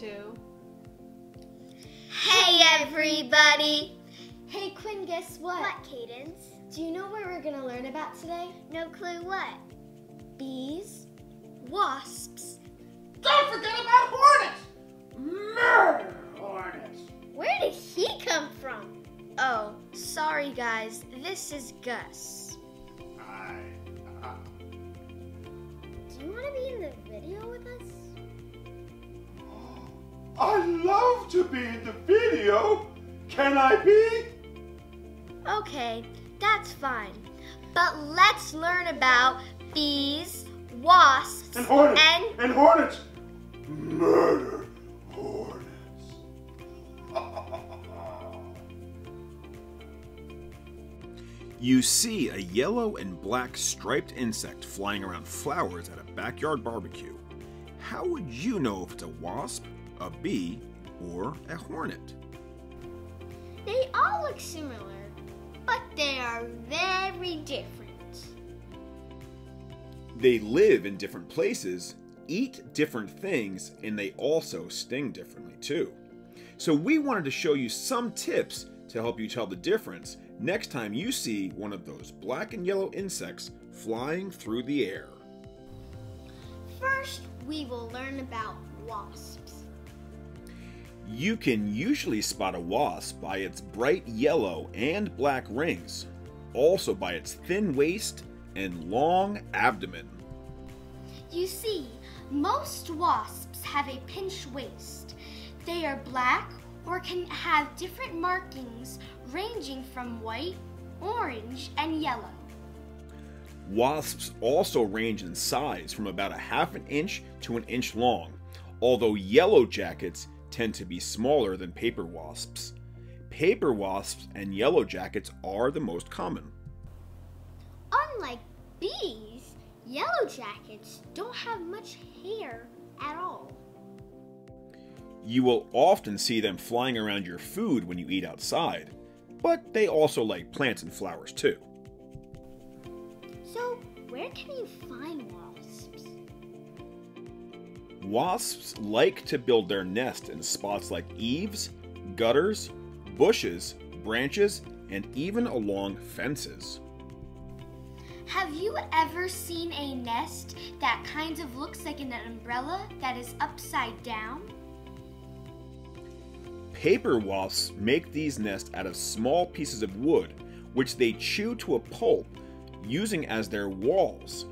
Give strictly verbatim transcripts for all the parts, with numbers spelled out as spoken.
to... Hey everybody! Hey Quinn, guess what? What, Cadence? Do you know what we're going to learn about today? No clue what? Bees, wasps... Don't forget about hornets! Murder hornets! Where did he come from? Oh, sorry guys, this is Gus. Hi. Uh... Do you want to be in the video with us? I'd love to be in the video. Can I be? Okay, that's fine. But let's learn about bees, wasps, and hornets. And, and hornets. Murder hornets. You see a yellow and black striped insect flying around flowers at a backyard barbecue. How would you know if it's a wasp, a bee, or a hornet? They all look similar, but they are very different. They live in different places, eat different things, and they also sting differently too. So we wanted to show you some tips to help you tell the difference next time you see one of those black and yellow insects flying through the air. First, we will learn about wasps. You can usually spot a wasp by its bright yellow and black rings, also by its thin waist and long abdomen. You see, most wasps have a pinched waist. They are black or can have different markings ranging from white, orange, and yellow. Wasps also range in size from about a half an inch to an inch long, although yellow jackets tend to be smaller than paper wasps. Paper wasps and yellow jackets are the most common. Unlike bees, yellow jackets don't have much hair at all. You will often see them flying around your food when you eat outside, but they also like plants and flowers too. So, where can you find wasps? Wasps like to build their nest in spots like eaves, gutters, bushes, branches, and even along fences. Have you ever seen a nest that kind of looks like an umbrella that is upside down? Paper wasps make these nests out of small pieces of wood, which they chew to a pulp using as their walls.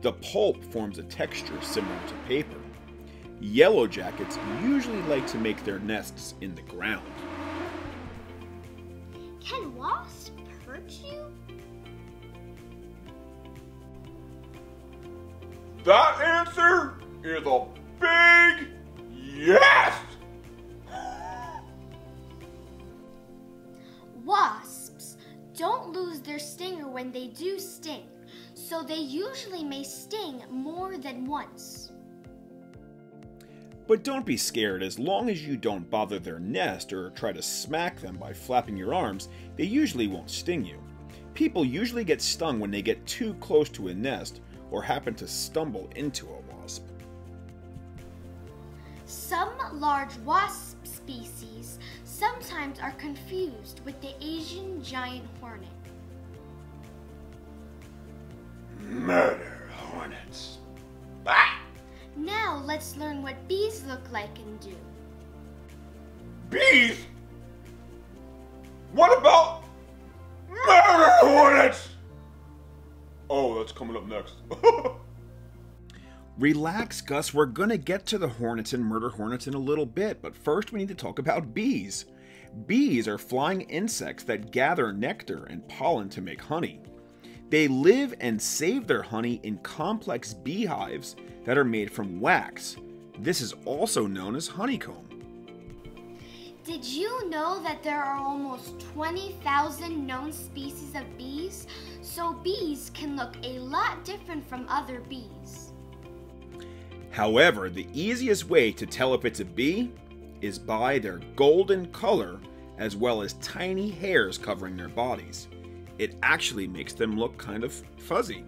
The pulp forms a texture similar to paper. Yellow jackets usually like to make their nests in the ground. Can wasps hurt you? That answer is a big yes! Wasps don't lose their stinger when they do sting, so they usually may sting more than once. But don't be scared. As long as you don't bother their nest or try to smack them by flapping your arms, they usually won't sting you. People usually get stung when they get too close to a nest or happen to stumble into a wasp. Some large wasp species sometimes are confused with the Asian giant hornet. Murder hornets. Bah! Now let's learn what bees look like and do. Bees? What about murder hornets? Oh, that's coming up next. Relax, Gus. We're going to get to the hornets and murder hornets in a little bit, but first we need to talk about bees. Bees are flying insects that gather nectar and pollen to make honey. They live and save their honey in complex beehives that are made from wax. This is also known as honeycomb. Did you know that there are almost twenty thousand known species of bees? So bees can look a lot different from other bees. However, the easiest way to tell if it's a bee is by their golden color as well as tiny hairs covering their bodies. It actually makes them look kind of fuzzy.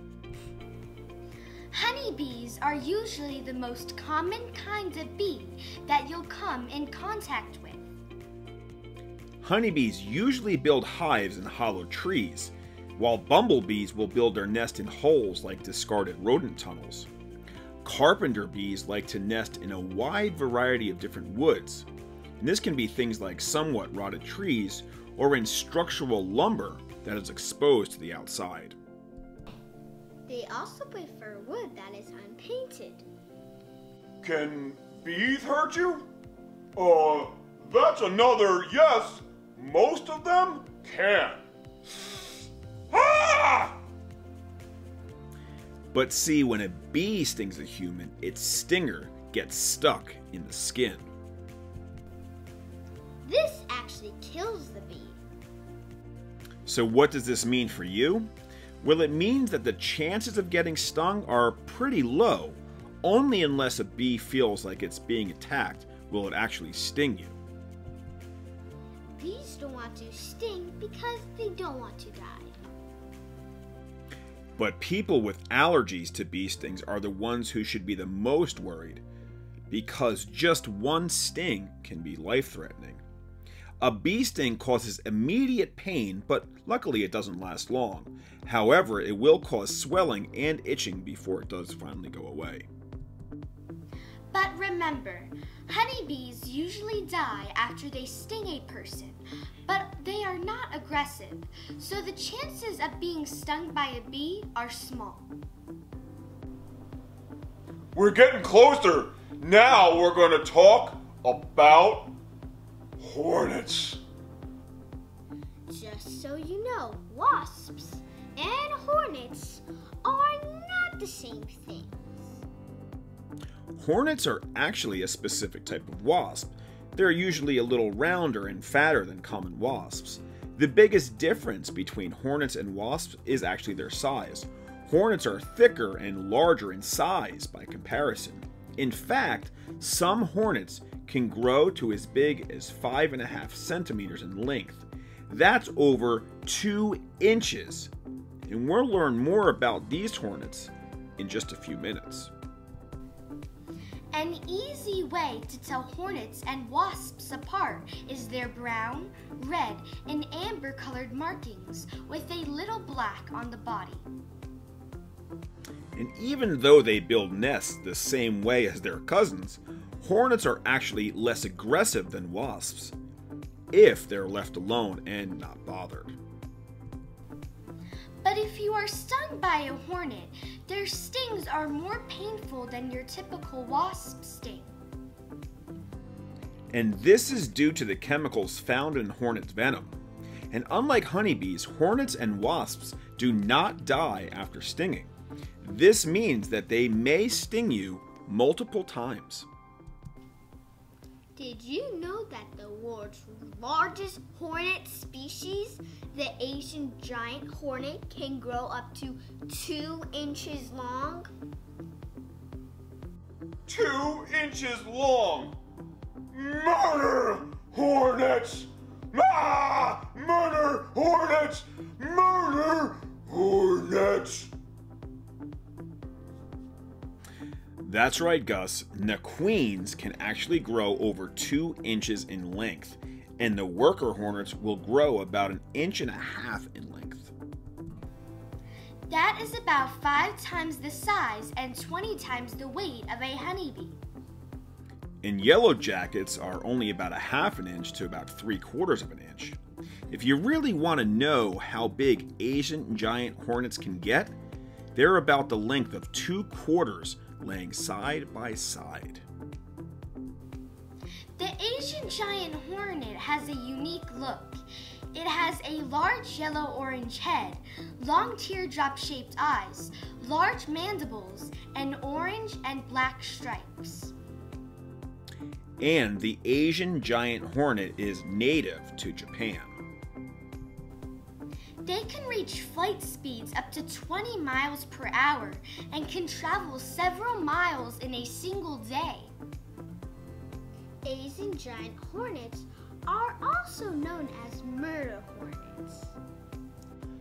Honeybees are usually the most common kinds of bee that you'll come in contact with. Honeybees usually build hives in hollow trees, while bumblebees will build their nest in holes like discarded rodent tunnels. Carpenter bees like to nest in a wide variety of different woods, and this can be things like somewhat rotted trees or in structural lumber that is exposed to the outside. They also prefer wood that is unpainted. Can bees hurt you? Uh, that's another yes. Most of them can. Ah! But see, when a bee stings a human, its stinger gets stuck in the skin. This actually kills the bee. So what does this mean for you? Well, it means that the chances of getting stung are pretty low. Only unless a bee feels like it's being attacked will it actually sting you. Bees don't want to sting because they don't want to die. But people with allergies to bee stings are the ones who should be the most worried, because just one sting can be life-threatening. A bee sting causes immediate pain, but luckily it doesn't last long. However, it will cause swelling and itching before it does finally go away. But remember, honeybees usually die after they sting a person, but they are not aggressive, so the chances of being stung by a bee are small. We're getting closer. Now we're going to talk about hornets. Just so you know, wasps and hornets are not the same things. Hornets are actually a specific type of wasp. They're usually a little rounder and fatter than common wasps. The biggest difference between hornets and wasps is actually their size. Hornets are thicker and larger in size by comparison. In fact, some hornets can grow to as big as five and a half centimeters in length. That's over two inches. And we'll learn more about these hornets in just a few minutes. An easy way to tell hornets and wasps apart is their brown, red, and amber colored markings with a little black on the body. And even though they build nests the same way as their cousins, hornets are actually less aggressive than wasps, if they're left alone and not bothered. But if you are stung by a hornet, their stings are more painful than your typical wasp sting. And this is due to the chemicals found in hornet venom. And unlike honeybees, hornets and wasps do not die after stinging. This means that they may sting you multiple times. Did you know that the world's largest hornet species, the Asian giant hornet, can grow up to two inches long? Two inches long! Murder hornets! Ah! Murder hornets! Murder hornets! That's right, Gus. Nequeens can actually grow over two inches in length, and the worker hornets will grow about an inch and a half in length. That is about five times the size and twenty times the weight of a honeybee. And yellow jackets are only about a half an inch to about three quarters of an inch. If you really want to know how big Asian giant hornets can get, they're about the length of two quarters laying side by side. The Asian giant hornet has a unique look. It has a large yellow-orange head, long teardrop-shaped eyes, large mandibles, and orange and black stripes. And the Asian giant hornet is native to Japan. They can reach flight speeds up to twenty miles per hour and can travel several miles in a single day. Asian giant hornets are also known as murder hornets.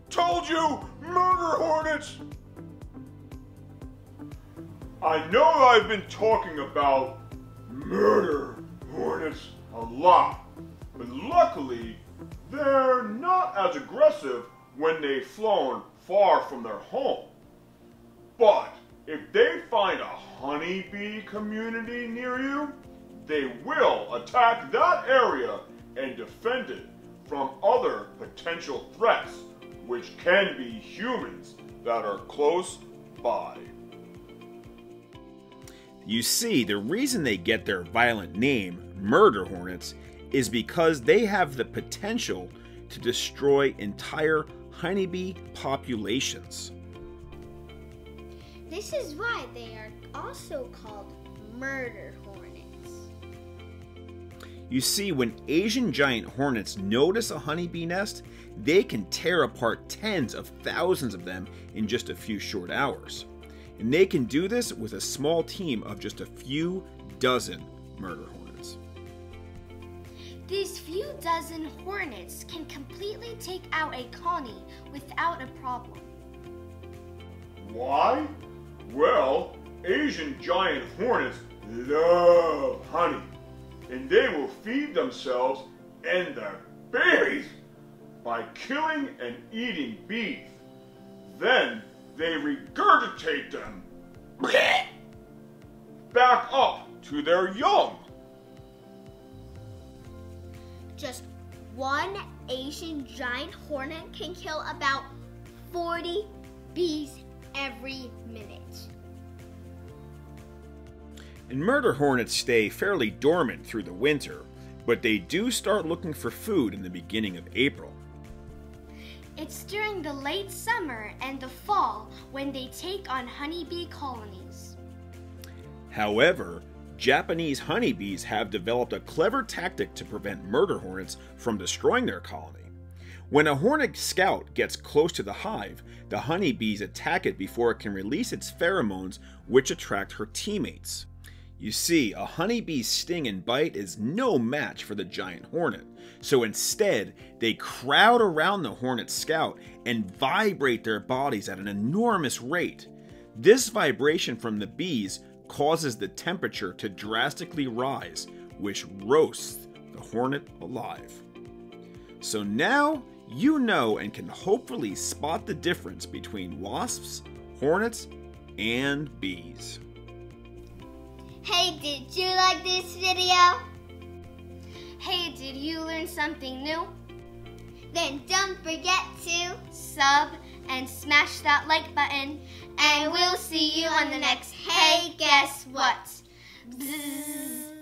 Told you! Murder hornets! I know I've been talking about murder hornets a lot, but luckily they're not as aggressive when they've flown far from their home. But if they find a honeybee community near you, they will attack that area and defend it from other potential threats, which can be humans that are close by. You see, the reason they get their violent name, murder hornets, is because they have the potential to destroy entire honeybee populations. This is why they are also called murder hornets. You see, when Asian giant hornets notice a honeybee nest, they can tear apart tens of thousands of them in just a few short hours. And they can do this with a small team of just a few dozen murder hornets. These few dozen hornets can completely take out a colony without a problem. Why? Well, Asian giant hornets love honey, and they will feed themselves and their babies by killing and eating bees. Then they regurgitate them back up to their young. Just one Asian giant hornet can kill about forty bees every minute. And murder hornets stay fairly dormant through the winter, but they do start looking for food in the beginning of April. It's during the late summer and the fall when they take on honeybee colonies. However, Japanese honeybees have developed a clever tactic to prevent murder hornets from destroying their colony. When a hornet scout gets close to the hive, the honeybees attack it before it can release its pheromones, which attract her teammates. You see, a honeybee's sting and bite is no match for the giant hornet, so instead, they crowd around the hornet scout and vibrate their bodies at an enormous rate. This vibration from the bees causes the temperature to drastically rise, which roasts the hornet alive. So now you know and can hopefully spot the difference between wasps, hornets, and bees. Hey, did you like this video? Hey, did you learn something new? Then don't forget to sub and smash that like button. And we'll see you on the next Hey! Guess What? Bzzz.